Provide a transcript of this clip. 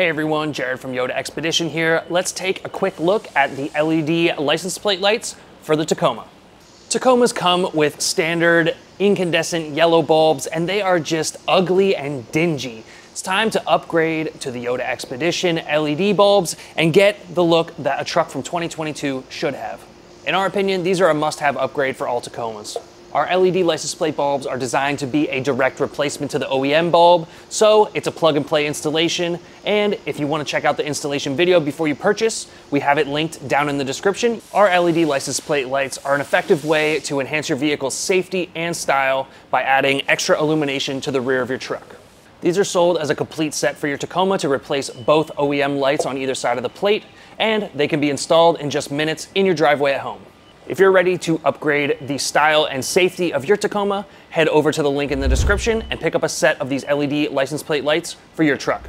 Hey everyone, Jared from Yota Xpedition here. Let's take a quick look at the LED license plate lights for the Tacoma. Tacomas come with standard incandescent yellow bulbs and they are just ugly and dingy. It's time to upgrade to the Yota Xpedition LED bulbs and get the look that a truck from 2022 should have. In our opinion, these are a must-have upgrade for all Tacomas. Our LED license plate bulbs are designed to be a direct replacement to the OEM bulb, so it's a plug-and-play installation. And if you want to check out the installation video before you purchase, we have it linked down in the description. Our LED license plate lights are an effective way to enhance your vehicle's safety and style by adding extra illumination to the rear of your truck. These are sold as a complete set for your Tacoma to replace both OEM lights on either side of the plate, and they can be installed in just minutes in your driveway at home. If you're ready to upgrade the style and safety of your Tacoma, head over to the link in the description and pick up a set of these LED license plate lights for your truck.